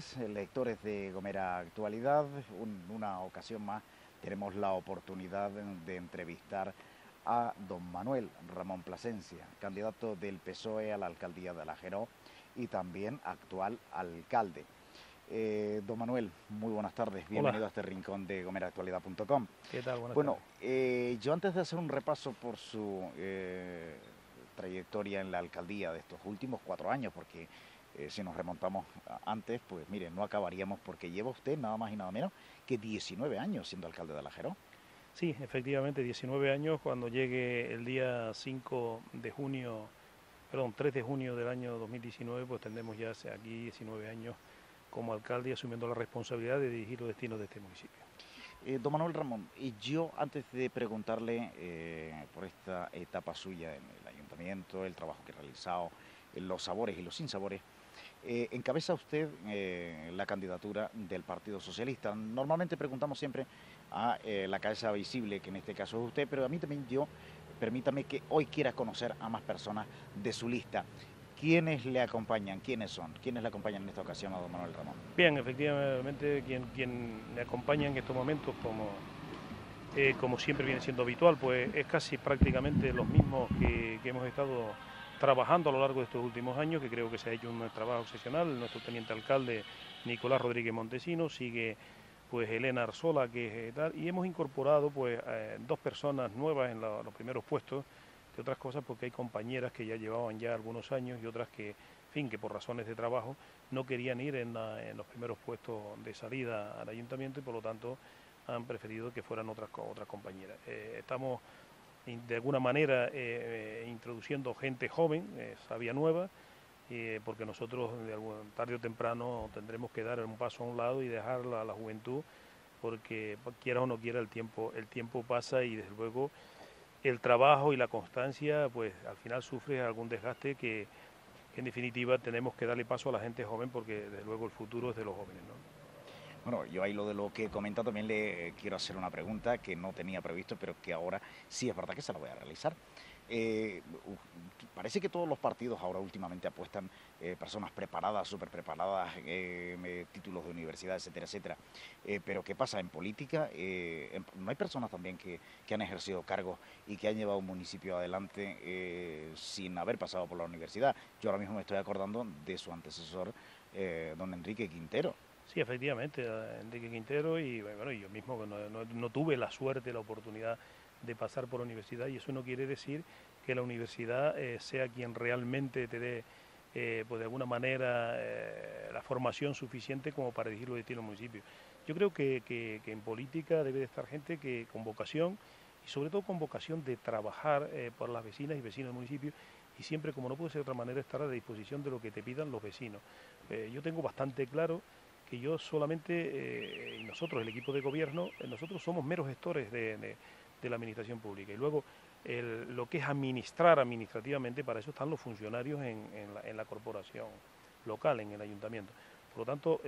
tardes, lectores de Gomera Actualidad. Una ocasión más tenemos la oportunidad de entrevistar a don Manuel Ramón Plasencia, candidato del PSOE a la alcaldía de Alajeró y también actual alcalde. Don Manuel, muy buenas tardes, bienvenido. Hola. A este rincón de GomeraActualidad.com. ¿Qué tal? Bueno, yo antes de hacer un repaso por su trayectoria en la alcaldía de estos últimos 4 años, porque si nos remontamos antes, pues mire, no acabaríamos, porque lleva usted nada más y nada menos que 19 años siendo alcalde de Alajeró. Sí, efectivamente, 19 años. Cuando llegue el día 3 de junio del año 2019, pues tendremos ya aquí 19 años como alcalde, asumiendo la responsabilidad de dirigir los destinos de este municipio. Don Manuel Ramón, yo antes de preguntarle por esta etapa suya en el ayuntamiento, el trabajo que ha realizado, los sabores y los sinsabores, encabeza usted la candidatura del Partido Socialista. Normalmente preguntamos siempre a la cabeza visible, que en este caso es usted, pero a mí también permítame que hoy quiera conocer a más personas de su lista. ¿Quiénes le acompañan? ¿Quiénes son? ¿Quiénes le acompañan en esta ocasión a don Manuel Ramón? Bien, efectivamente, quien le acompaña en estos momentos, como siempre viene siendo habitual, pues es casi prácticamente los mismos que hemos estado trabajando a lo largo de estos últimos años, que creo que se ha hecho un trabajo excepcional. Nuestro teniente alcalde, Nicolás Rodríguez Montesino, sigue pues Elena Arzola, que es tal, y hemos incorporado pues dos personas nuevas en los primeros puestos, de otras cosas, porque hay compañeras que ya llevaban ya algunos años y otras que, en fin, que por razones de trabajo no querían ir en los primeros puestos de salida al ayuntamiento, y por lo tanto han preferido que fueran otras compañeras. Estamos de alguna manera introduciendo gente joven, sabia nueva, porque nosotros tarde o temprano tendremos que dar un paso a un lado y dejar la juventud, porque quiera o no quiera el tiempo pasa, y desde luego el trabajo y la constancia, pues al final sufre algún desgaste que en definitiva tenemos que darle paso a la gente joven, porque desde luego el futuro es de los jóvenes, ¿no? Bueno, yo ahí de lo que comenta también le quiero hacer una pregunta que no tenía previsto, pero que ahora sí es verdad que se la voy a realizar. Parece que todos los partidos ahora últimamente apuestan personas preparadas, súper preparadas, títulos de universidad, etcétera, etcétera. Pero ¿qué pasa en política? ¿No hay personas también que han ejercido cargos y que han llevado un municipio adelante sin haber pasado por la universidad? Yo ahora mismo me estoy acordando de su antecesor, don Enrique Quintero. Sí, efectivamente, Enrique Quintero, y bueno, yo mismo no tuve la suerte, la oportunidad de pasar por la universidad, y eso no quiere decir que la universidad sea quien realmente te dé, pues de alguna manera, la formación suficiente como para dirigir los destinos del municipio. Yo creo que en política debe de estar gente que con vocación, y sobre todo con vocación de trabajar por las vecinas y vecinos del municipio, y siempre, como no puede ser de otra manera, estar a la disposición de lo que te pidan los vecinos. Yo tengo bastante claro que yo solamente, nosotros, el equipo de gobierno, nosotros somos meros gestores de la administración pública, y luego lo que es administrar administrativamente, para eso están los funcionarios en la corporación local, en el ayuntamiento. Por lo tanto,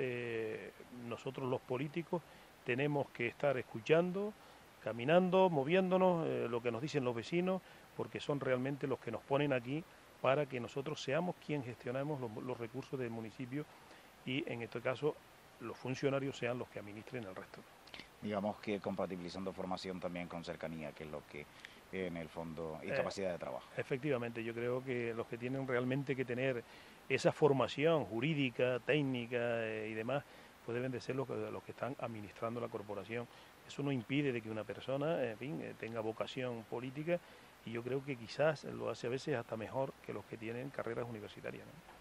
nosotros los políticos tenemos que estar escuchando, caminando, moviéndonos, lo que nos dicen los vecinos, porque son realmente los que nos ponen aquí para que nosotros seamos quien gestionamos los recursos del municipio, y en este caso los funcionarios sean los que administren el resto. Digamos que compatibilizando formación también con cercanía, que es lo que en el fondo, y capacidad de trabajo. Efectivamente, yo creo que los que tienen realmente que tener esa formación jurídica, técnica y demás, pues deben de ser los que están administrando la corporación. Eso no impide de que una persona, en fin, tenga vocación política, y yo creo que quizás lo hace a veces hasta mejor que los que tienen carreras universitarias, ¿no?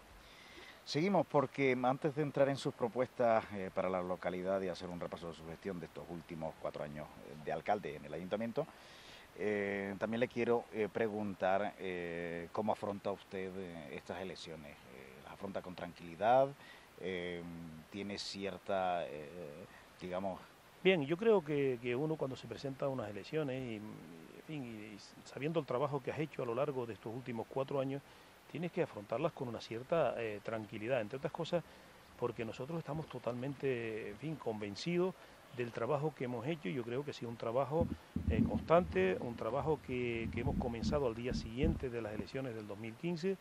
Seguimos, porque antes de entrar en sus propuestas para la localidad y hacer un repaso de su gestión de estos últimos 4 años de alcalde en el ayuntamiento, también le quiero preguntar cómo afronta usted estas elecciones. ¿Las afronta con tranquilidad? ¿Tiene cierta, digamos...? Bien, yo creo que uno, cuando se presenta a unas elecciones y sabiendo el trabajo que has hecho a lo largo de estos últimos 4 años, tienes que afrontarlas con una cierta tranquilidad, entre otras cosas porque nosotros estamos totalmente, en fin, convencidos del trabajo que hemos hecho. Yo creo que ha sido un trabajo constante, un trabajo que hemos comenzado al día siguiente de las elecciones del 2015,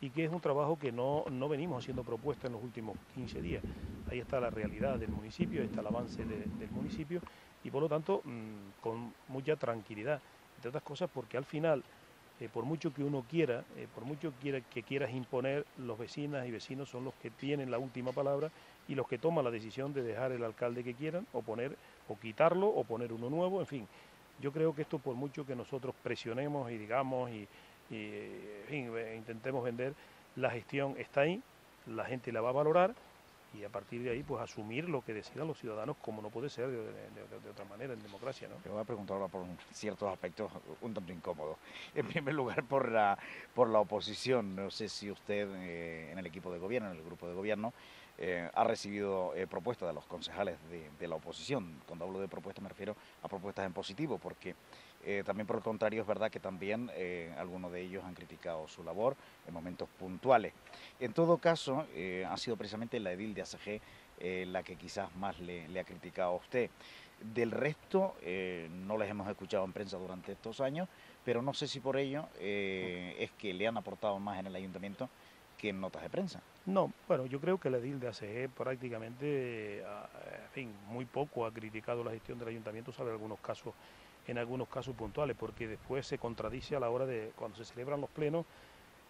y que es un trabajo que no venimos haciendo propuestas en los últimos 15 días. Ahí está la realidad del municipio, ahí está el avance del municipio y por lo tanto con mucha tranquilidad, entre otras cosas porque al final, por mucho que uno quiera, por mucho que quieras imponer, los vecinas y vecinos son los que tienen la última palabra y los que toman la decisión de dejar el alcalde que quieran o poner o quitarlo o poner uno nuevo, en fin. Yo creo que esto, por mucho que nosotros presionemos y digamos y intentemos vender, la gestión está ahí, la gente la va a valorar y a partir de ahí pues asumir lo que decidan los ciudadanos, como no puede ser de otra manera en democracia, ¿no? Te voy a preguntar ahora por ciertos aspectos un tanto incómodos. En primer lugar, por la oposición. No sé si usted en el equipo de gobierno, en el grupo de gobierno, ha recibido propuestas de los concejales de la oposición. Cuando hablo de propuestas me refiero a propuestas en positivo, porque también por el contrario es verdad que también algunos de ellos han criticado su labor en momentos puntuales. En todo caso, ha sido precisamente la edil de ACG la que quizás más le ha criticado a usted. Del resto, no les hemos escuchado en prensa durante estos años, pero no sé si por ello es que le han aportado más en el ayuntamiento que en notas de prensa. No, bueno, yo creo que el edil de ACG prácticamente, en fin, muy poco ha criticado la gestión del ayuntamiento, salvo en algunos casos puntuales, porque después se contradice a la hora de cuando se celebran los plenos,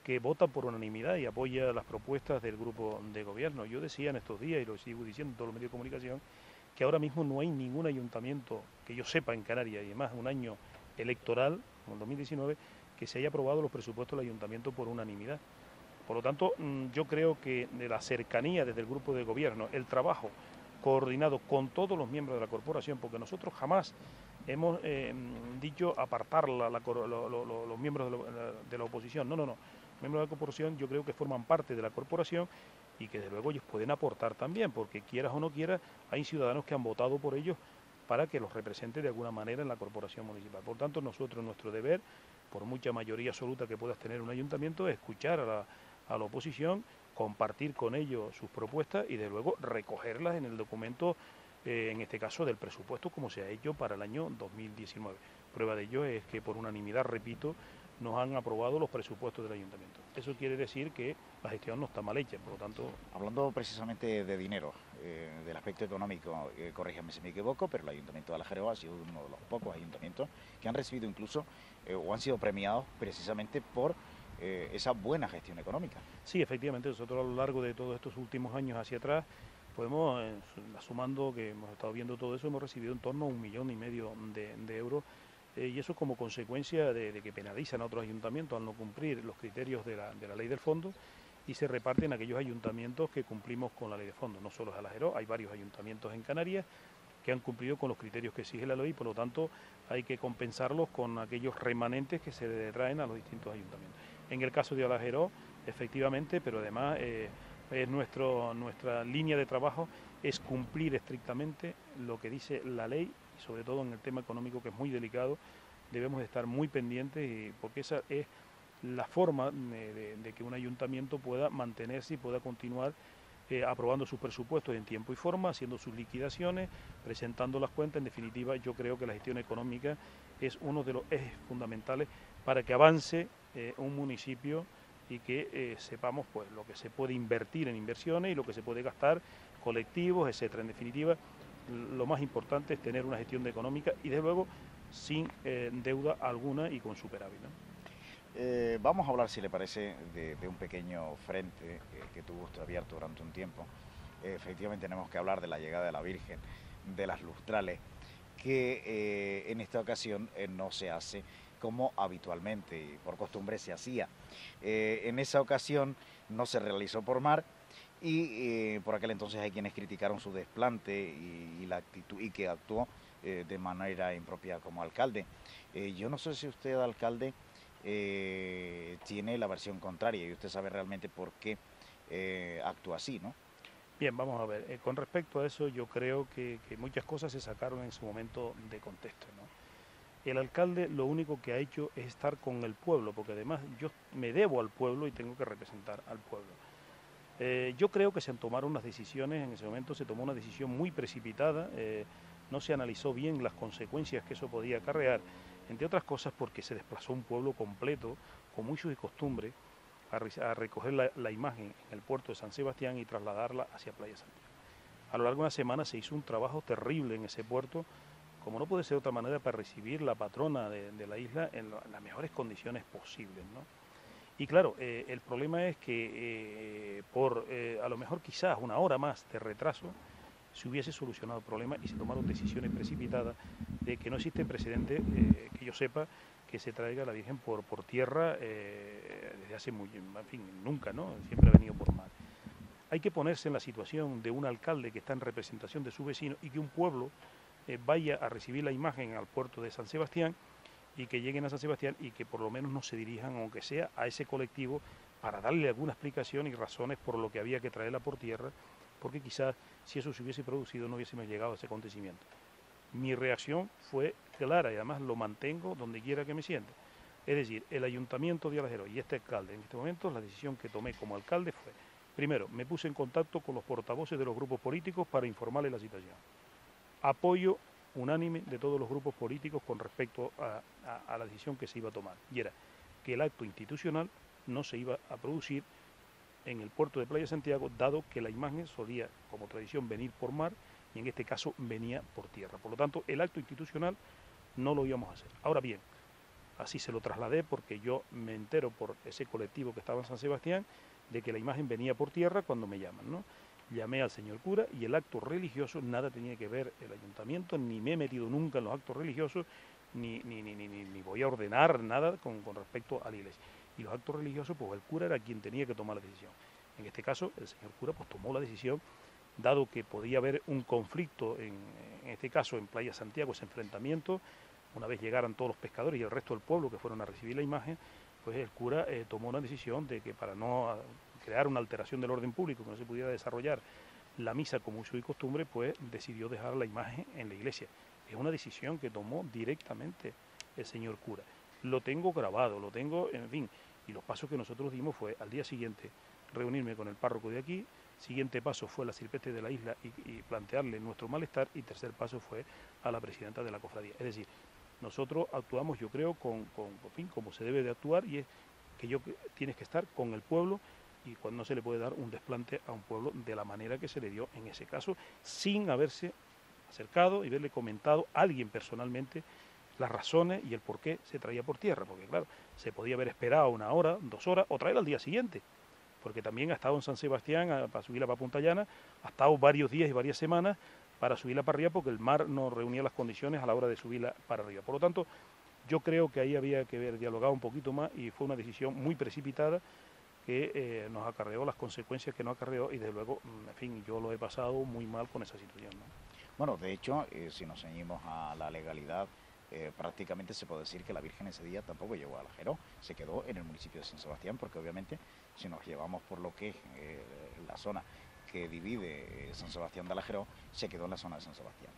que vota por unanimidad y apoya las propuestas del grupo de gobierno. Yo decía en estos días, y lo sigo diciendo en todos los medios de comunicación, que ahora mismo no hay ningún ayuntamiento, que yo sepa, en Canarias, y además un año electoral, como el 2019, que se haya aprobado los presupuestos del ayuntamiento por unanimidad. Por lo tanto, yo creo que de la cercanía desde el grupo de gobierno, el trabajo coordinado con todos los miembros de la corporación, porque nosotros jamás hemos dicho apartar los miembros de la oposición. No. Los miembros de la corporación yo creo que forman parte de la corporación y que desde luego ellos pueden aportar también, porque quieras o no quieras, hay ciudadanos que han votado por ellos para que los represente de alguna manera en la corporación municipal. Por tanto, nosotros, nuestro deber, por mucha mayoría absoluta que puedas tener un ayuntamiento, es escuchar a la oposición, compartir con ellos sus propuestas y, desde luego, recogerlas en el documento, en este caso del presupuesto, como se ha hecho para el año 2019. Prueba de ello es que por unanimidad, repito, nos han aprobado los presupuestos del ayuntamiento. Eso quiere decir que la gestión no está mal hecha, por lo tanto... Hablando precisamente de dinero, del aspecto económico, corríjame si me equivoco, pero el ayuntamiento de Alajeró ha sido uno de los pocos ayuntamientos que han recibido incluso, o han sido premiados precisamente por esa buena gestión económica. Sí, efectivamente, nosotros a lo largo de todos estos últimos años hacia atrás, podemos, sumando que hemos estado viendo todo eso, hemos recibido en torno a 1,5 millones de euros, y eso como consecuencia de que penalizan a otros ayuntamientos al no cumplir los criterios de la ley del fondo y se reparten a aquellos ayuntamientos que cumplimos con la ley de fondo. No solo es Alajeró, hay varios ayuntamientos en Canarias que han cumplido con los criterios que exige la ley y por lo tanto hay que compensarlos con aquellos remanentes que se detraen a los distintos ayuntamientos. En el caso de Alajeró, efectivamente, pero además es nuestra línea de trabajo es cumplir estrictamente lo que dice la ley, sobre todo en el tema económico, que es muy delicado. Debemos estar muy pendientes porque esa es la forma de que un ayuntamiento pueda mantenerse y pueda continuar aprobando sus presupuestos en tiempo y forma, haciendo sus liquidaciones, presentando las cuentas. En definitiva, yo creo que la gestión económica es uno de los ejes fundamentales para que avance un municipio y que sepamos pues lo que se puede invertir en inversiones y lo que se puede gastar, colectivos, etcétera. En definitiva, lo más importante es tener una gestión económica y, desde luego, sin deuda alguna y con superávit, ¿no? Vamos a hablar, si le parece, de un pequeño frente que tuvo usted abierto durante un tiempo. Efectivamente, tenemos que hablar de la llegada de la Virgen de las Lustrales, que en esta ocasión no se hace como habitualmente y por costumbre se hacía. En esa ocasión no se realizó por mar, y por aquel entonces hay quienes criticaron su desplante y la actitud y que actuó de manera impropia como alcalde. Yo no sé si usted, alcalde, tiene la versión contraria y usted sabe realmente por qué actúa así, ¿no? Bien, vamos a ver. Con respecto a eso, yo creo que muchas cosas se sacaron en su momento de contexto, ¿no? El alcalde lo único que ha hecho es estar con el pueblo, porque además yo me debo al pueblo y tengo que representar al pueblo. Yo creo que se tomaron unas decisiones, en ese momento se tomó una decisión muy precipitada, no se analizó bien las consecuencias que eso podía acarrear, entre otras cosas porque se desplazó un pueblo completo, con muchos y costumbres, a recoger la imagen en el puerto de San Sebastián y trasladarla hacia Playa Santiago. A lo largo de una semana se hizo un trabajo terrible en ese puerto, como no puede ser de otra manera, para recibir la patrona de la isla en las mejores condiciones posibles, ¿no? Y claro, el problema es que a lo mejor quizás una hora más de retraso se hubiese solucionado el problema y se tomaron decisiones precipitadas de que no existe precedente, que yo sepa, que se traiga la Virgen por tierra desde hace nunca, ¿no? Siempre ha venido por mar. Hay que ponerse en la situación de un alcalde que está en representación de su vecino y que un pueblo vaya a recibir la imagen al puerto de San Sebastián y que lleguen a San Sebastián y que por lo menos no se dirijan, aunque sea, a ese colectivo para darle alguna explicación y razones por lo que había que traerla por tierra, porque quizás si eso se hubiese producido no hubiésemos llegado a ese acontecimiento. Mi reacción fue clara y además lo mantengo donde quiera que me sienta. Es decir, el Ayuntamiento de Alajeró y este alcalde, en este momento, la decisión que tomé como alcalde fue, primero, me puse en contacto con los portavoces de los grupos políticos para informarles la situación. Apoyo unánime de todos los grupos políticos con respecto a la decisión que se iba a tomar. Y era que el acto institucional no se iba a producir en el puerto de Playa Santiago, dado que la imagen solía, como tradición, venir por mar, y en este caso venía por tierra. Por lo tanto, el acto institucional no lo íbamos a hacer. Ahora bien, así se lo trasladé porque yo me entero por ese colectivo que estaba en San Sebastián de que la imagen venía por tierra cuando me llaman, ¿no? Llamé al señor cura y el acto religioso nada tenía que ver el ayuntamiento, ni me he metido nunca en los actos religiosos, ni voy a ordenar nada con respecto a la iglesia. Y los actos religiosos, pues el cura era quien tenía que tomar la decisión. En este caso, el señor cura pues tomó la decisión, dado que podía haber un conflicto, en este caso en Playa Santiago, ese enfrentamiento, una vez llegaran todos los pescadores y el resto del pueblo que fueron a recibir la imagen, pues el cura tomó una decisión de que para no crear una alteración del orden público, que no se pudiera desarrollar la misa como uso y costumbre, pues decidió dejar la imagen en la iglesia. Es una decisión que tomó directamente el señor cura. Lo tengo grabado, lo tengo, en fin, y los pasos que nosotros dimos fue al día siguiente reunirme con el párroco de aquí, siguiente paso fue la sirpeste de la isla y plantearle nuestro malestar, y tercer paso fue a la presidenta de la cofradía. Es decir, nosotros actuamos, yo creo, como se debe de actuar, y es que tienes que estar con el pueblo y cuando no se le puede dar un desplante a un pueblo de la manera que se le dio en ese caso, sin haberse acercado y haberle comentado a alguien personalmente las razones y el por qué se traía por tierra, porque claro, se podía haber esperado una hora, 2 horas, o traer al día siguiente, porque también ha estado en San Sebastián, para subirla para Punta Llana, ha estado varios días y varias semanas para subirla para arriba, porque el mar no reunía las condiciones a la hora de subirla para arriba. Por lo tanto, yo creo que ahí había que haber dialogado un poquito más y fue una decisión muy precipitada que nos acarreó las consecuencias que nos acarreó y desde luego, en fin, yo lo he pasado muy mal con esa situación, ¿no? Bueno, de hecho, si nos ceñimos a la legalidad, prácticamente se puede decir que la Virgen ese día tampoco llegó a Alajeró, se quedó en el municipio de San Sebastián, porque obviamente si nos llevamos por lo que es la zona que divide San Sebastián de Alajeró, se quedó en la zona de San Sebastián.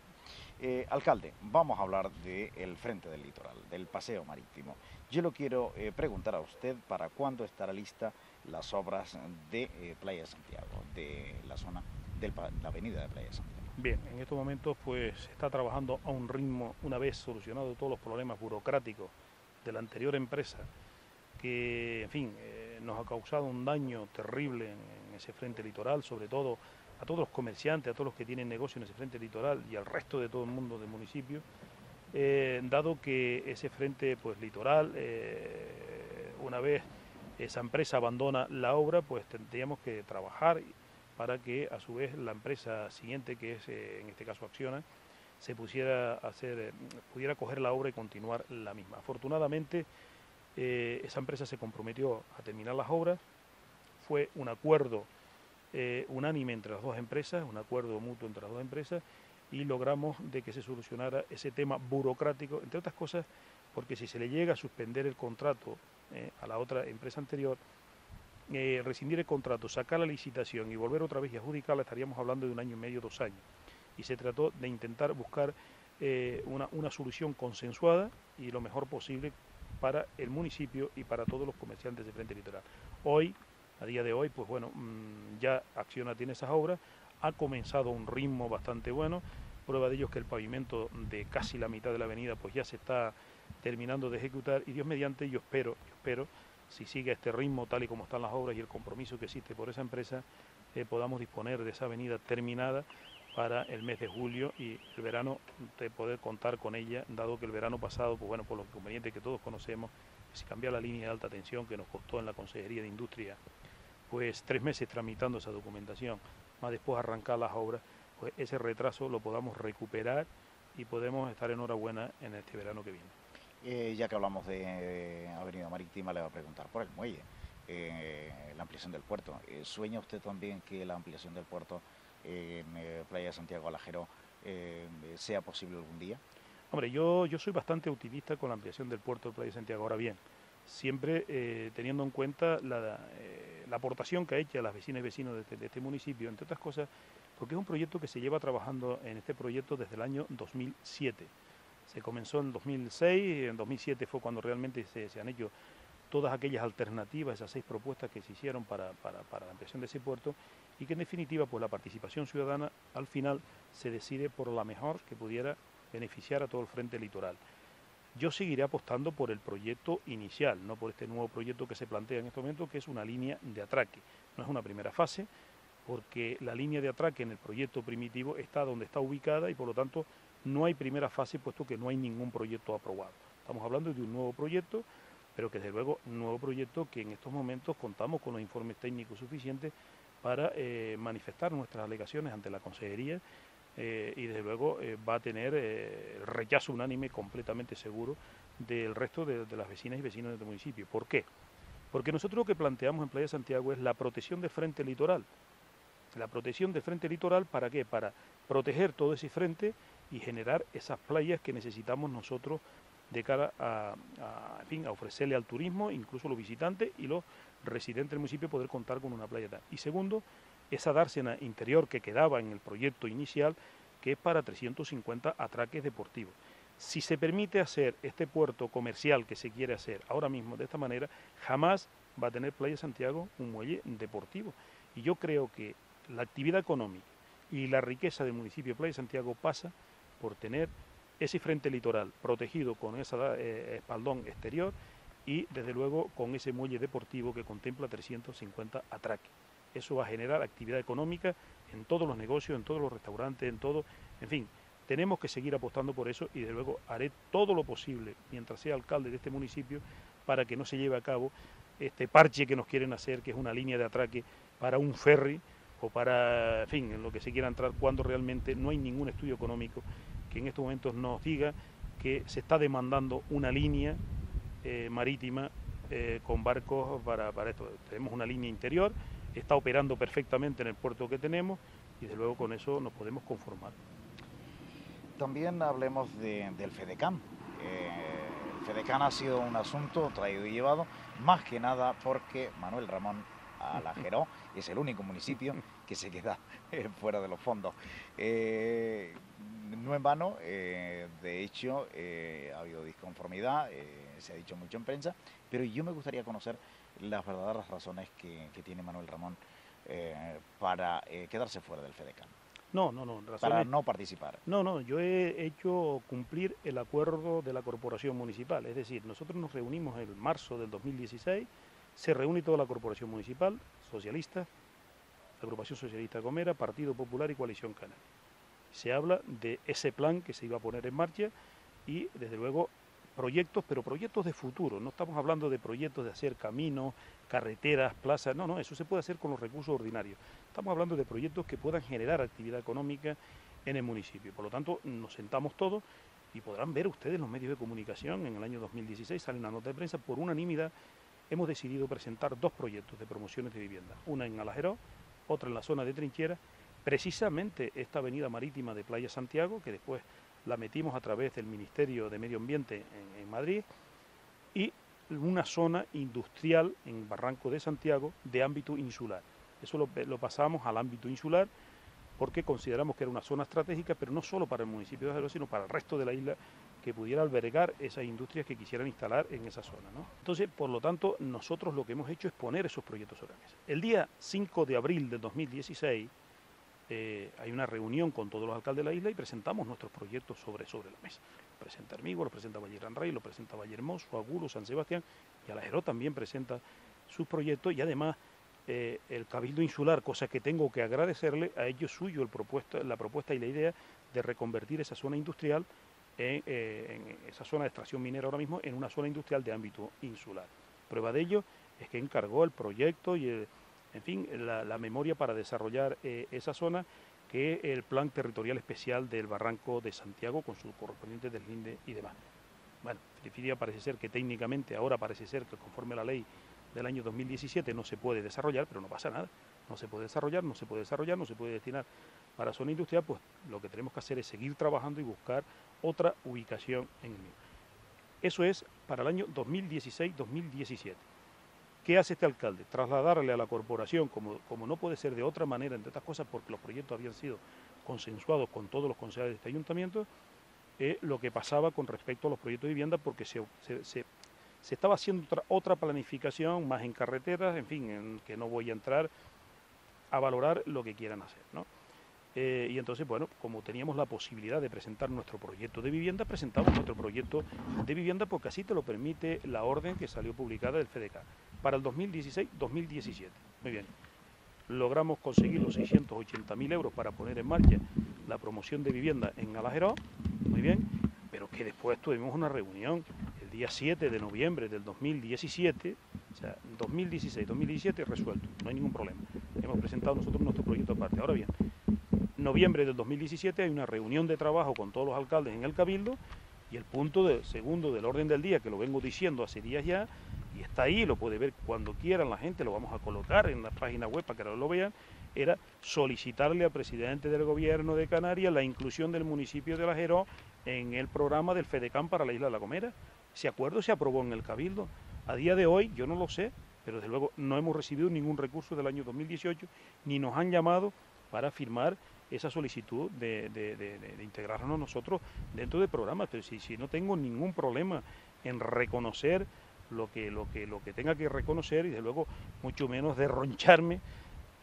Alcalde, vamos a hablar del frente del litoral, del paseo marítimo. Yo lo quiero preguntar a usted para cuándo estará lista las obras de Playa Santiago, de la zona de la avenida de Playa Santiago. Bien, en estos momentos pues se está trabajando a un ritmo, una vez solucionados todos los problemas burocráticos de la anterior empresa, que en fin, nos ha causado un daño terrible en ese frente litoral, sobre todo a todos los comerciantes, a todos los que tienen negocio en ese frente litoral y al resto de todo el mundo del municipio, dado que ese frente pues litoral, una vez esa empresa abandona la obra, pues tendríamos que trabajar para que a su vez la empresa siguiente, que es en este caso Acciona, pudiera coger la obra y continuar la misma. Afortunadamente, esa empresa se comprometió a terminar las obras, fue un acuerdo unánime entre las dos empresas, un acuerdo mutuo entre las dos empresas, y logramos de que se solucionara ese tema burocrático, entre otras cosas, porque si se le llega a suspender el contrato a la otra empresa anterior, rescindir el contrato, sacar la licitación y volver otra vez y adjudicarla, estaríamos hablando de 1 año y medio, 2 años. Y se trató de intentar buscar una solución consensuada y lo mejor posible para el municipio y para todos los comerciantes de frente litoral. Hoy, a día de hoy, pues bueno, ya Acciona tiene esas obras, ha comenzado a un ritmo bastante bueno, prueba de ello es que el pavimento de casi la mitad de la avenida pues ya se está terminando de ejecutar y Dios mediante, yo espero si sigue este ritmo tal y como están las obras y el compromiso que existe por esa empresa, podamos disponer de esa avenida terminada para el mes de julio y el verano de poder contar con ella, dado que el verano pasado, pues bueno, por los inconvenientes que todos conocemos, se cambió la línea de alta tensión que nos costó en la Consejería de Industria, pues 3 meses tramitando esa documentación, más después arrancar las obras, pues ese retraso lo podamos recuperar y podemos estar enhorabuena en este verano que viene. Ya que hablamos de Avenida Marítima, le voy a preguntar por el muelle, la ampliación del puerto. ¿Sueña usted también que la ampliación del puerto en Playa Santiago, Alajeró, sea posible algún día? Hombre, yo soy bastante optimista con la ampliación del puerto de Playa Santiago. Ahora bien, siempre teniendo en cuenta la aportación que ha hecho a las vecinas y vecinos de este municipio, entre otras cosas, porque es un proyecto que se lleva trabajando en este proyecto desde el año 2007. Se comenzó en 2006, en 2007 fue cuando realmente se han hecho todas aquellas alternativas, esas 6 propuestas que se hicieron para la ampliación de ese puerto, y que en definitiva pues la participación ciudadana al final se decide por la mejor que pudiera beneficiar a todo el frente litoral. Yo seguiré apostando por el proyecto inicial, no por este nuevo proyecto que se plantea en este momento, que es una línea de atraque. No es una primera fase, porque la línea de atraque en el proyecto primitivo está donde está ubicada y por lo tanto no hay primera fase, puesto que no hay ningún proyecto aprobado. Estamos hablando de un nuevo proyecto, pero que desde luego un nuevo proyecto que en estos momentos contamos con los informes técnicos suficientes para manifestar nuestras alegaciones ante la Consejería, y desde luego va a tener el rechazo unánime completamente seguro del resto de las vecinas y vecinos de este municipio. ¿Por qué? Porque nosotros lo que planteamos en Playa Santiago es la protección de frente litoral. La protección de frente litoral, ¿para qué? Para proteger todo ese frente y generar esas playas que necesitamos nosotros de cara a ofrecerle al turismo, incluso los visitantes y los residentes del municipio, poder contar con una playa tal. Y segundo, esa dársena interior que quedaba en el proyecto inicial, que es para 350 atraques deportivos. Si se permite hacer este puerto comercial que se quiere hacer ahora mismo de esta manera, jamás va a tener Playa Santiago un muelle deportivo. Y yo creo que la actividad económica y la riqueza del municipio de Playa Santiago pasa por tener ese frente litoral protegido con ese espaldón exterior y desde luego con ese muelle deportivo que contempla 350 atraques. Eso va a generar actividad económica en todos los negocios, en todos los restaurantes, en todo, en fin, tenemos que seguir apostando por eso y desde luego haré todo lo posible mientras sea alcalde de este municipio para que no se lleve a cabo este parche que nos quieren hacer, que es una línea de atraque para un ferry o para, en fin, en lo que se quiera entrar, cuando realmente no hay ningún estudio económico que en estos momentos nos diga que se está demandando una línea marítima con barcos para esto. Tenemos una línea interior, está operando perfectamente en el puerto que tenemos y desde luego con eso nos podemos conformar. También hablemos del FEDECAN. El FEDECAN ha sido un asunto traído y llevado, más que nada porque Manuel Ramón Alajeró es el único municipio que se queda fuera de los fondos. No en vano, de hecho ha habido disconformidad, se ha dicho mucho en prensa, pero yo me gustaría conocer las verdaderas razones que tiene Manuel Ramón para quedarse fuera del FEDECAN. No, razones, para no participar. No, yo he hecho cumplir el acuerdo de la corporación municipal, es decir, nosotros nos reunimos en marzo del 2016, se reúne toda la corporación municipal, socialistas, agrupación socialista Gomera, Partido Popular y Coalición Canaria. Se habla de ese plan que se iba a poner en marcha y desde luego proyectos, pero proyectos de futuro, no estamos hablando de proyectos de hacer caminos, carreteras, plazas, no, eso se puede hacer con los recursos ordinarios. Estamos hablando de proyectos que puedan generar actividad económica en el municipio. Por lo tanto, nos sentamos todos y podrán ver ustedes los medios de comunicación en el año 2016, sale una nota de prensa, por unanimidad hemos decidido presentar 2 proyectos de promociones de vivienda, una en Alajeró, otra en la zona de Trinchera, precisamente esta avenida marítima de Playa Santiago, que después la metimos a través del Ministerio de Medio Ambiente en Madrid, y una zona industrial en Barranco de Santiago de ámbito insular. Eso lo pasamos al ámbito insular porque consideramos que era una zona estratégica, pero no solo para el municipio de Alajeró, sino para el resto de la isla, que pudiera albergar esas industrias que quisieran instalar en esa zona, ¿no? Entonces, por lo tanto, nosotros lo que hemos hecho es poner esos proyectos sobre la mesa. El día 5 de abril del 2016, hay una reunión con todos los alcaldes de la isla y presentamos nuestros proyectos sobre la mesa. Lo presenta Hermigo, lo presenta Valle Gran Rey, lo presenta Valle Hermoso, Agulo, San Sebastián, y Alajeró también presenta sus proyectos, y además el Cabildo Insular, cosa que tengo que agradecerle a ellos suyo la propuesta y la idea de reconvertir esa zona industrial, en esa zona de extracción minera ahora mismo, en una zona industrial de ámbito insular. Prueba de ello es que encargó el proyecto y en fin, la memoria para desarrollar esa zona, que es el Plan Territorial Especial del Barranco de Santiago, con su correspondiente deslinde y demás. Bueno, en definitiva, parece ser que técnicamente ahora parece ser que conforme a la ley del año 2017 no se puede desarrollar, pero no pasa nada, no se puede desarrollar, no se puede destinar para zona industrial, pues lo que tenemos que hacer es seguir trabajando y buscar otra ubicación en el mismo. Eso es para el año 2016-2017. ¿Qué hace este alcalde? Trasladarle a la corporación, como no puede ser de otra manera, entre otras cosas, porque los proyectos habían sido consensuados con todos los concejales de este ayuntamiento, lo que pasaba con respecto a los proyectos de vivienda, porque se estaba haciendo otra planificación, más en carreteras, en fin, en que no voy a entrar a valorar lo que quieran hacer, ¿no? Y entonces, bueno, como teníamos la posibilidad de presentar nuestro proyecto de vivienda, presentamos nuestro proyecto de vivienda, porque así te lo permite la orden que salió publicada del FEDECAN para el 2016-2017. Muy bien, logramos conseguir los 680.000 euros para poner en marcha la promoción de vivienda en Alajeró, muy bien, pero que después tuvimos una reunión el día 7 de noviembre del 2017, o sea, 2016-2017 resuelto, no hay ningún problema. Hemos presentado nosotros nuestro proyecto aparte. Ahora bien, noviembre del 2017 hay una reunión de trabajo con todos los alcaldes en el Cabildo, y el punto segundo del orden del día, que lo vengo diciendo hace días ya, y está ahí, lo puede ver cuando quieran la gente, lo vamos a colocar en la página web para que lo vean, era solicitarle al presidente del gobierno de Canarias la inclusión del municipio de Alajeró en el programa del FEDECAN para la isla de La Gomera. Ese acuerdo se aprobó en el Cabildo. A día de hoy, yo no lo sé, pero desde luego no hemos recibido ningún recurso del año 2018, ni nos han llamado para firmar esa solicitud de integrarnos nosotros dentro del programa. Pero si no tengo ningún problema en reconocer lo que tenga que reconocer, y desde luego mucho menos derroncharme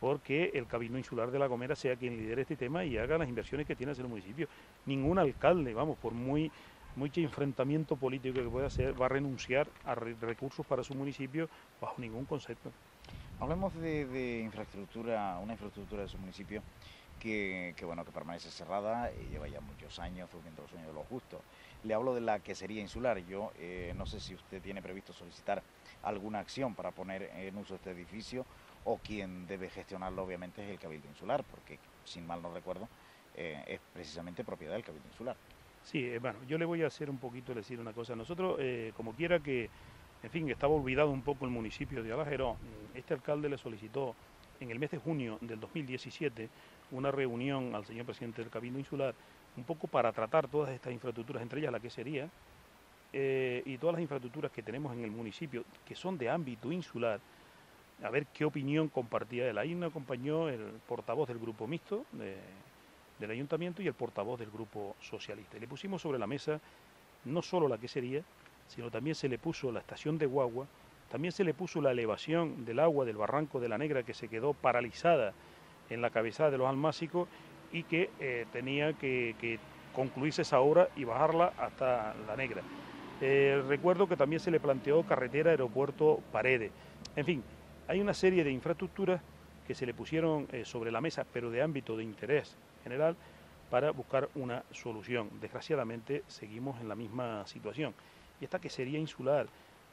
porque el Cabildo Insular de La Gomera sea quien lidere este tema y haga las inversiones que tiene hacia el municipio. Ningún alcalde, vamos, por mucho enfrentamiento político que pueda hacer, va a renunciar a recursos para su municipio bajo ningún concepto. Hablemos de infraestructura, una infraestructura de su municipio que bueno, que permanece cerrada, lleva ya muchos años, durmiendo los sueños de los justos. Le hablo de la quesería insular. Yo no sé si usted tiene previsto solicitar alguna acción para poner en uso este edificio, o quien debe gestionarlo obviamente es el Cabildo Insular, porque, sin mal no recuerdo, es precisamente propiedad del Cabildo Insular. Sí, bueno, yo le voy a hacer un poquito, decir una cosa. Nosotros, como quiera que, en fin, estaba olvidado un poco el municipio de Alajeró, este alcalde le solicitó en el mes de junio del 2017 una reunión al señor presidente del Cabildo Insular, un poco para tratar todas estas infraestructuras, entre ellas la quesería, y todas las infraestructuras que tenemos en el municipio, que son de ámbito insular, a ver qué opinión compartía él. Ahí nos acompañó el portavoz del grupo mixto del ayuntamiento y el portavoz del grupo socialista. Y le pusimos sobre la mesa no solo la quesería, sino también se le puso la estación de guagua, también se le puso la elevación del agua del barranco de la Negra, que se quedó paralizada en la cabezada de los almácicos, y que tenía que concluirse esa obra y bajarla hasta la Negra. Recuerdo que también se le planteó carretera, aeropuerto, paredes. En fin, hay una serie de infraestructuras que se le pusieron sobre la mesa, pero de ámbito de interés general, para buscar una solución. Desgraciadamente seguimos en la misma situación. Y esta quesería insular,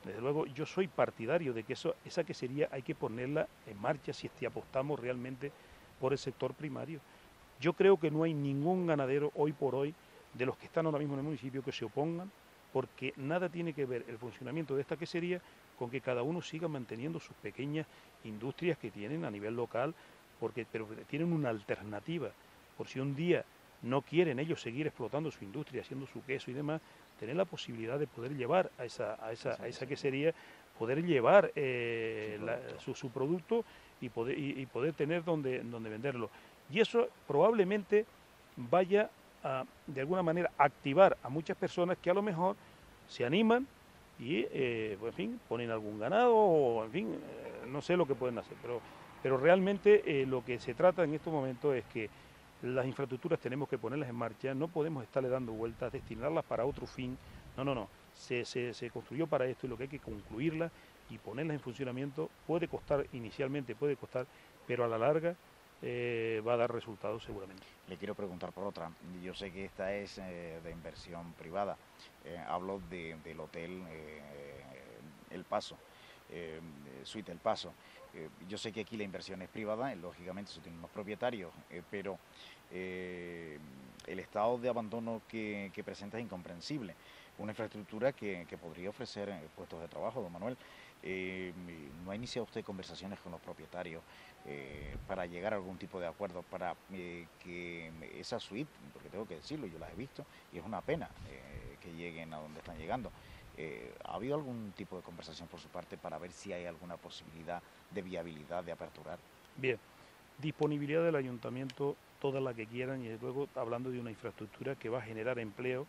desde luego yo soy partidario de que esa quesería hay que ponerla en marcha si apostamos realmente por el sector primario. Yo creo que no hay ningún ganadero hoy por hoy de los que están ahora mismo en el municipio que se opongan, porque nada tiene que ver el funcionamiento de esta quesería con que cada uno siga manteniendo sus pequeñas industrias que tienen a nivel local, pero tienen una alternativa. Por si un día no quieren ellos seguir explotando su industria, haciendo su queso y demás, tener la posibilidad de poder llevar a esa quesería, poder llevar su producto y poder tener donde venderlo. Y eso probablemente vaya a, de alguna manera, activar a muchas personas que a lo mejor se animan y, pues, en fin, ponen algún ganado o, en fin, no sé lo que pueden hacer. Pero realmente lo que se trata en estos momentos es que Las infraestructuras tenemos que ponerlas en marcha, no podemos estarle dando vueltas, destinarlas para otro fin. No, no, no. Se construyó para esto y lo que hay que concluirla y ponerlas en funcionamiento puede costar, inicialmente puede costar, pero a la larga va a dar resultados seguramente. Le quiero preguntar por otra. Yo sé que esta es de inversión privada. Hablo del hotel El Paso, Suite El Paso. Yo sé que aquí la inversión es privada, lógicamente eso tienen los propietarios, pero el estado de abandono que presenta es incomprensible. Una infraestructura que podría ofrecer puestos de trabajo, don Manuel. ¿No ha iniciado usted conversaciones con los propietarios para llegar a algún tipo de acuerdo para que esa suite, porque tengo que decirlo, yo las he visto y es una pena que lleguen a donde están llegando? ¿Ha habido algún tipo de conversación por su parte para ver si hay alguna posibilidad de viabilidad de aperturar? Bien, disponibilidad del ayuntamiento, toda la que quieran, y luego hablando de una infraestructura que va a generar empleo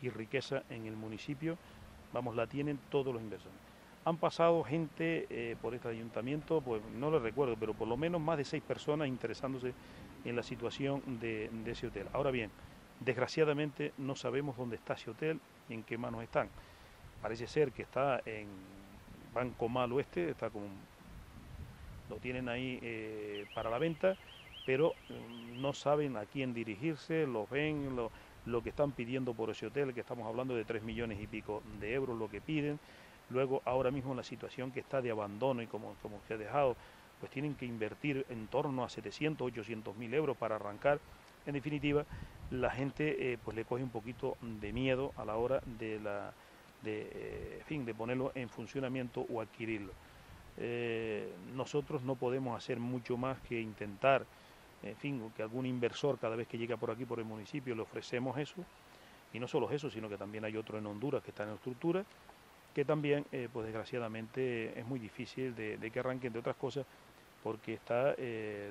y riqueza en el municipio, vamos, la tienen todos los inversores. Han pasado gente por este ayuntamiento, pues no lo recuerdo, pero por lo menos más de 6 personas interesándose en la situación de ese hotel. Ahora bien, desgraciadamente no sabemos dónde está ese hotel y en qué manos están. Parece ser que está en Banco Mal Oeste, está como, lo tienen ahí para la venta, pero no saben a quién dirigirse, los ven, lo que están pidiendo por ese hotel, que estamos hablando de 3 millones y pico de euros lo que piden. Luego, ahora mismo la situación que está de abandono y como se ha dejado, pues tienen que invertir en torno a 700, 800 mil euros para arrancar. En definitiva, la gente pues le coge un poquito de miedo a la hora de ponerlo en funcionamiento o adquirirlo. Nosotros no podemos hacer mucho más que intentar, que algún inversor cada vez que llega por aquí, por el municipio, le ofrecemos eso, y no solo eso, sino que también hay otro en Honduras que está en estructura, que también, pues desgraciadamente, es muy difícil de que arranquen, entre otras cosas, porque está,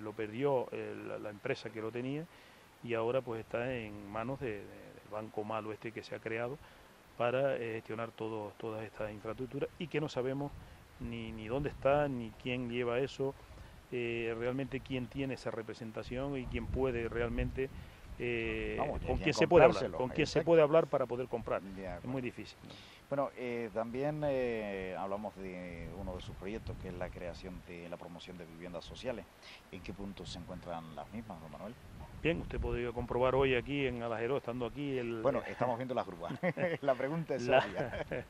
lo perdió la empresa que lo tenía, y ahora pues está en manos del Banco Mal Oeste que se ha creado para gestionar todas estas infraestructuras, y que no sabemos ni dónde está, ni quién lleva eso, realmente quién tiene esa representación y quién puede realmente, con quién se puede hablar, con quién se puede hablar para poder comprar. Es muy difícil, ¿no? Bueno, también hablamos de uno de sus proyectos, que es la creación de la promoción de viviendas sociales. ¿En qué punto se encuentran las mismas, don Manuel? Bien, usted podría comprobar hoy aquí en Alajeró, estando aquí... Bueno, estamos viendo las grúas. La pregunta es obvia.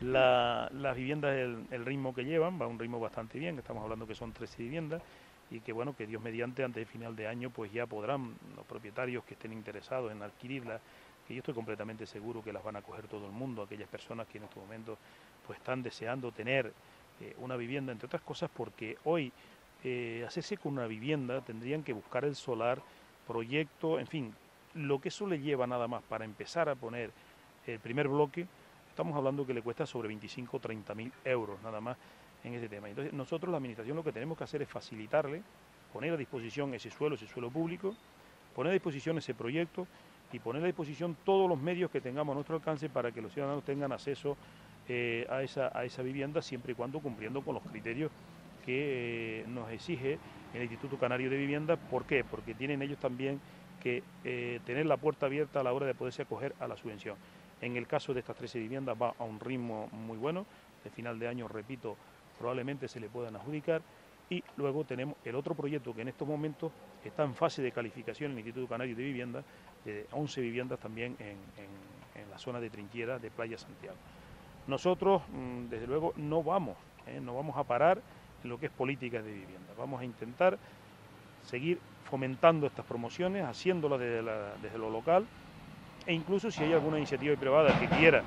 Las viviendas, el ritmo que llevan, va a un ritmo bastante bien. Estamos hablando que son 13 viviendas y que, bueno, que Dios mediante, antes de final de año, pues ya podrán los propietarios que estén interesados en adquirirlas, que yo estoy completamente seguro que las van a coger todo el mundo, aquellas personas que en este momento pues están deseando tener una vivienda, entre otras cosas, porque hoy hacerse con una vivienda tendrían que buscar el solar, proyecto, en fin, lo que eso le lleva nada más para empezar a poner el primer bloque, estamos hablando que le cuesta sobre 25 o 30 mil euros nada más en ese tema. Entonces nosotros, la administración, lo que tenemos que hacer es facilitarle, poner a disposición ese suelo público, poner a disposición ese proyecto y poner a disposición todos los medios que tengamos a nuestro alcance para que los ciudadanos tengan acceso a esa vivienda, siempre y cuando cumpliendo con los criterios que nos exige el Instituto Canario de Vivienda. ¿Por qué? Porque tienen ellos también que tener la puerta abierta a la hora de poderse acoger a la subvención. En el caso de estas 13 viviendas va a un ritmo muy bueno, de final de año, repito, probablemente se le puedan adjudicar, y luego tenemos el otro proyecto que en estos momentos está en fase de calificación en el Instituto Canario de Vivienda, de 11 viviendas también en la zona de Trinchera de Playa Santiago. Nosotros, desde luego, no vamos a parar en lo que es políticas de vivienda. Vamos a intentar seguir fomentando estas promociones, haciéndolas desde lo local, e incluso si hay alguna iniciativa privada que quiera,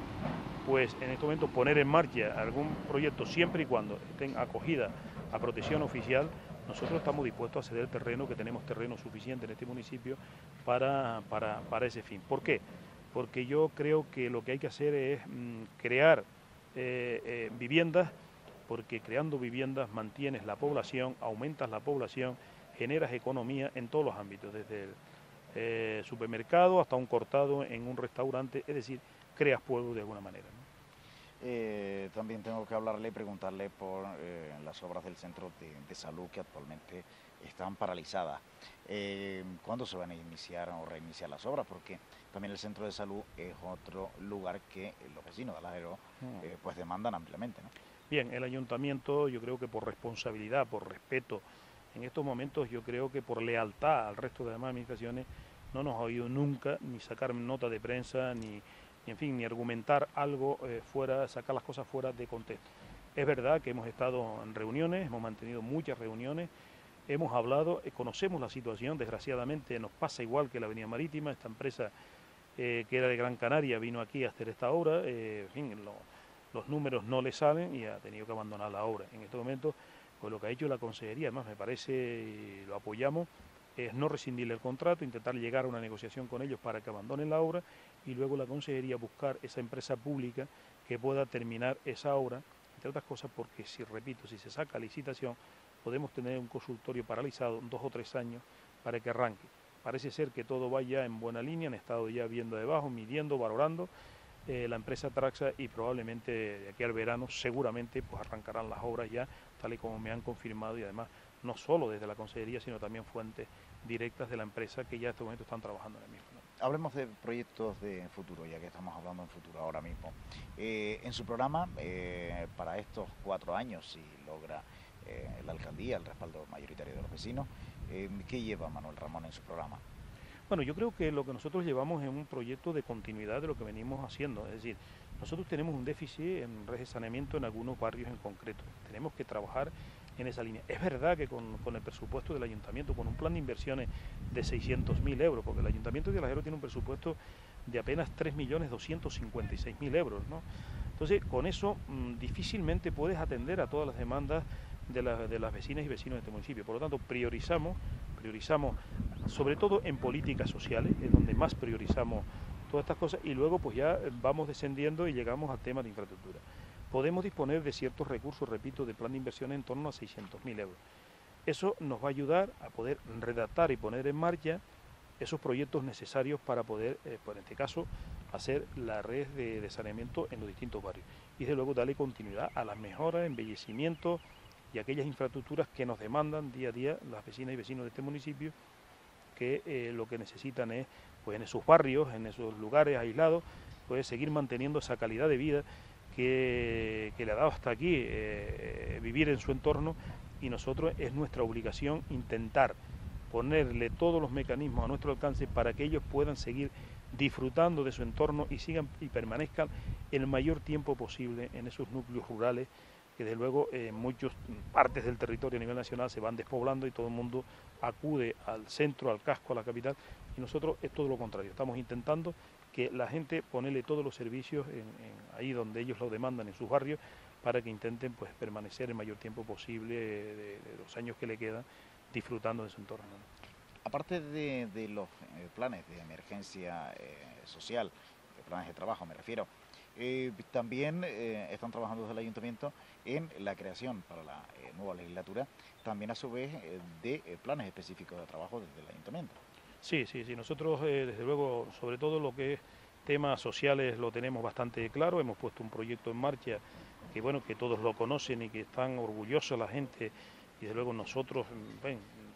pues en este momento poner en marcha algún proyecto, siempre y cuando estén acogidas a protección oficial, nosotros estamos dispuestos a ceder terreno, que tenemos terreno suficiente en este municipio para ese fin. ¿Por qué? Porque yo creo que lo que hay que hacer es crear viviendas, porque creando viviendas mantienes la población, aumentas la población, generas economía en todos los ámbitos, desde el supermercado hasta un cortado en un restaurante, es decir, creas pueblo de alguna manera, ¿no? También tengo que hablarle y preguntarle por las obras del centro de salud que actualmente están paralizadas. ¿Cuándo se van a iniciar o reiniciar las obras? Porque también el centro de salud es otro lugar que los vecinos de Alajeró pues demandan ampliamente, ¿no? Bien, el ayuntamiento, yo creo que por responsabilidad, por respeto, en estos momentos yo creo que por lealtad al resto de las demás administraciones, no nos ha oído nunca ni sacar nota de prensa, ni en fin, ni argumentar algo fuera, sacar las cosas fuera de contexto. Es verdad que hemos estado en reuniones, hemos mantenido muchas reuniones, hemos hablado, conocemos la situación, desgraciadamente nos pasa igual que la Avenida Marítima, esta empresa que era de Gran Canaria vino aquí a hacer esta obra, en fin, los números no le salen y ha tenido que abandonar la obra. En este momento, con lo que ha hecho la Consejería, además me parece, y lo apoyamos, es no rescindir el contrato, intentar llegar a una negociación con ellos para que abandonen la obra y luego la Consejería buscar esa empresa pública que pueda terminar esa obra, entre otras cosas porque, si repito, si se saca licitación, podemos tener un consultorio paralizado 2 o 3 años para que arranque. Parece ser que todo va ya en buena línea, han estado ya viendo debajo, midiendo, valorando la empresa Traxa y probablemente de aquí al verano seguramente pues arrancarán las obras ya, tal y como me han confirmado y además no solo desde la Consejería, sino también fuentes directas de la empresa que ya en este momento están trabajando en el mismo, ¿no? Hablemos de proyectos de futuro, ya que estamos hablando en futuro ahora mismo. En su programa, para estos 4 años, si logra la alcaldía, el respaldo mayoritario de los vecinos, ¿qué lleva Manuel Ramón en su programa? Bueno, yo creo que lo que nosotros llevamos es un proyecto de continuidad de lo que venimos haciendo, es decir, nosotros tenemos un déficit en redes de saneamiento en algunos barrios en concreto, tenemos que trabajar en esa línea. Es verdad que con el presupuesto del ayuntamiento, con un plan de inversiones de 600.000 euros, porque el ayuntamiento de Alajeró tiene un presupuesto de apenas 3.256.000 euros, ¿no? Entonces, con eso difícilmente puedes atender a todas las demandas de las vecinas y vecinos de este municipio. Por lo tanto, priorizamos sobre todo en políticas sociales, es donde más priorizamos todas estas cosas, y luego pues ya vamos descendiendo y llegamos al tema de infraestructura. Podemos disponer de ciertos recursos, repito, de plan de inversiones en torno a 600.000 euros. Eso nos va a ayudar a poder redactar y poner en marcha esos proyectos necesarios para poder, por este caso, hacer la red de saneamiento en los distintos barrios. Y desde luego darle continuidad a las mejoras, embellecimiento y aquellas infraestructuras que nos demandan día a día las vecinas y vecinos de este municipio, que lo que necesitan es, pues en esos barrios, en esos lugares aislados, pues seguir manteniendo esa calidad de vida que le ha dado hasta aquí, vivir en su entorno, y nosotros es nuestra obligación intentar ponerle todos los mecanismos a nuestro alcance para que ellos puedan seguir disfrutando de su entorno y sigan y permanezcan el mayor tiempo posible en esos núcleos rurales que desde luego en muchas partes del territorio a nivel nacional se van despoblando y todo el mundo acude al centro, al casco, a la capital, y nosotros es todo lo contrario, estamos intentando que la gente ponerle todos los servicios ahí donde ellos lo demandan, en sus barrios, para que intenten pues permanecer el mayor tiempo posible de los años que le quedan disfrutando de su entorno, ¿no? Aparte de los planes de emergencia social, de planes de trabajo me refiero, también están trabajando desde el ayuntamiento en la creación para la nueva legislatura, también a su vez de planes específicos de trabajo desde el ayuntamiento. Sí, nosotros desde luego, sobre todo lo que es temas sociales lo tenemos bastante claro, hemos puesto un proyecto en marcha que bueno, que todos lo conocen y que están orgullosos la gente, y desde luego nosotros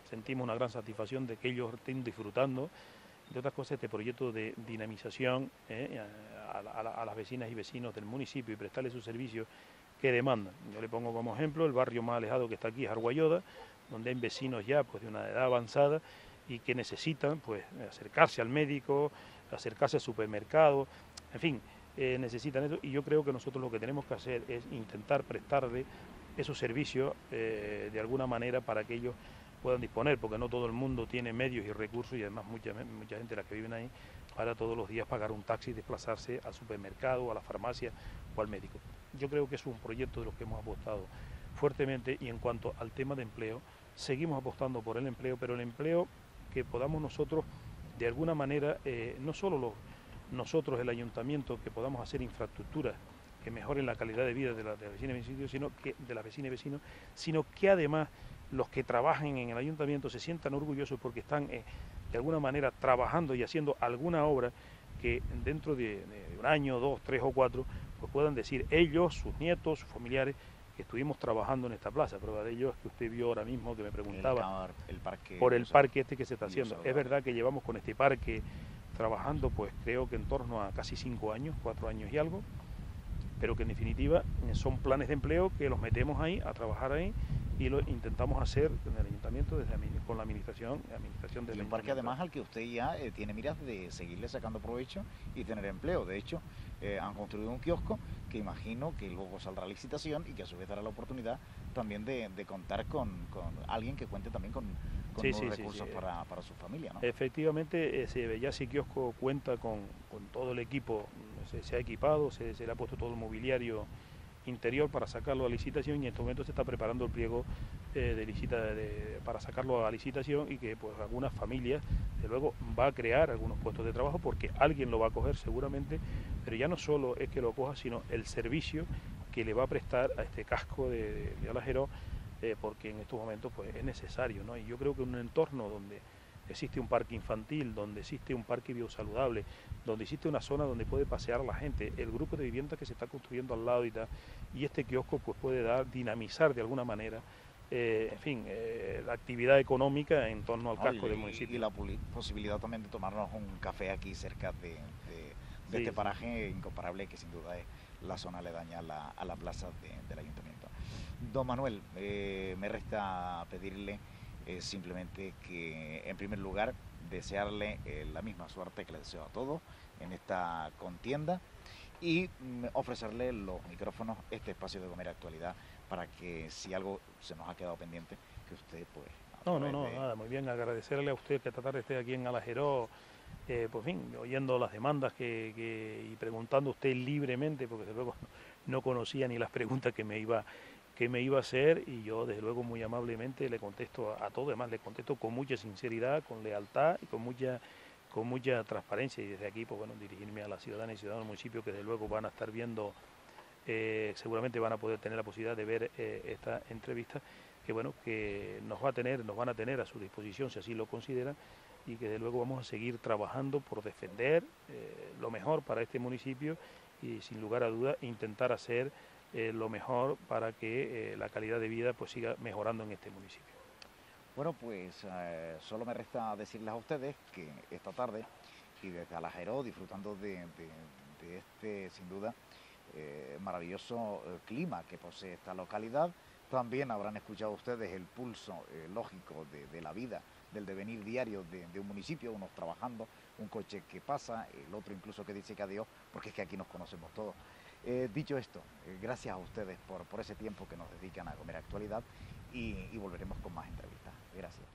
sentimos una gran satisfacción de que ellos estén disfrutando, entre otras cosas, este proyecto de dinamización a las vecinas y vecinos del municipio y prestarles sus servicios que demandan. Yo le pongo como ejemplo el barrio más alejado que está aquí, Jarguayoda, donde hay vecinos ya pues de una edad avanzada y que necesitan pues acercarse al médico, acercarse al supermercado, en fin, necesitan eso, y yo creo que nosotros lo que tenemos que hacer es intentar prestarle esos servicios de alguna manera para que ellos puedan disponer, porque no todo el mundo tiene medios y recursos, y además mucha gente de las que viven ahí para todos los días pagar un taxi y desplazarse al supermercado, a la farmacia o al médico. Yo creo que es un proyecto de los que hemos apostado fuertemente, y en cuanto al tema de empleo, seguimos apostando por el empleo, pero el empleo que podamos nosotros, de alguna manera, no solo nosotros, el ayuntamiento, que podamos hacer infraestructuras que mejoren la calidad de vida de las vecinas y vecinos, sino que además los que trabajen en el ayuntamiento se sientan orgullosos porque están, de alguna manera, trabajando y haciendo alguna obra que dentro de 1 año, 2, 3 o 4, pues puedan decir ellos, sus nietos, sus familiares, estuvimos trabajando en esta plaza. Prueba de ello es que usted vio ahora mismo que me preguntaba por el parque este que se está haciendo. Es verdad que llevamos con este parque trabajando, pues creo que en torno a casi 5 años, 4 años y algo, pero que en definitiva son planes de empleo que los metemos ahí, a trabajar ahí, y lo intentamos hacer en el ayuntamiento desde con la administración del. Y un parque además al que usted ya tiene miras de seguirle sacando provecho y tener empleo. De hecho, han construido un kiosco que imagino que luego saldrá a licitación y que a su vez dará la oportunidad también de contar con alguien que cuente también con recursos para su familia, ¿no? Efectivamente, ya ese kiosco cuenta con todo el equipo, se ha equipado, se le ha puesto todo el mobiliario interior para sacarlo a licitación, y en este momento se está preparando el pliego para sacarlo a licitación, y que pues algunas familias, de luego, va a crear algunos puestos de trabajo porque alguien lo va a coger seguramente, pero ya no solo es que lo coja, sino el servicio que le va a prestar a este casco de Alajeró, porque en estos momentos pues es necesario, ¿no? Y yo creo que un entorno donde existe un parque infantil, donde existe un parque biosaludable, donde existe una zona donde puede pasear la gente, el grupo de viviendas que se está construyendo al lado y tal, y este kiosco pues puede dinamizar de alguna manera, la actividad económica en torno al casco del municipio. Y la posibilidad también de tomarnos un café aquí cerca de este paraje incomparable que sin duda es la zona aledaña a la plaza del ayuntamiento. Don Manuel, me resta pedirle simplemente que, en primer lugar, desearle la misma suerte que le deseo a todos en esta contienda, y ofrecerle los micrófonos, este espacio de Gomera Actualidad, para que si algo se nos ha quedado pendiente, que usted pues... nada, muy bien, agradecerle a usted que esta tarde esté aquí en Alajeró, oyendo las demandas y preguntando usted libremente, porque desde luego no conocía ni las preguntas que me iba a hacer, y yo desde luego muy amablemente le contesto a todo. Además le contesto con mucha sinceridad, con lealtad y con mucha transparencia, y desde aquí pues bueno, dirigirme a las ciudadanas y ciudadanos del municipio, que desde luego van a estar viendo, seguramente van a poder tener la posibilidad de ver esta entrevista, que bueno, que nos van a tener a su disposición si así lo consideran, y que desde luego vamos a seguir trabajando por defender lo mejor para este municipio, y sin lugar a duda intentar hacer lo mejor para que la calidad de vida pues siga mejorando en este municipio. Bueno, pues solo me resta decirles a ustedes que esta tarde, y desde Alajeró, disfrutando de este sin duda maravilloso clima que posee esta localidad, también habrán escuchado ustedes el pulso lógico de la vida, del devenir diario de un municipio, unos trabajando, un coche que pasa, el otro incluso que dice que adiós, porque es que aquí nos conocemos todos. Dicho esto, gracias a ustedes por ese tiempo que nos dedican a Gomera Actualidad, y volveremos con más entrevistas. Gracias.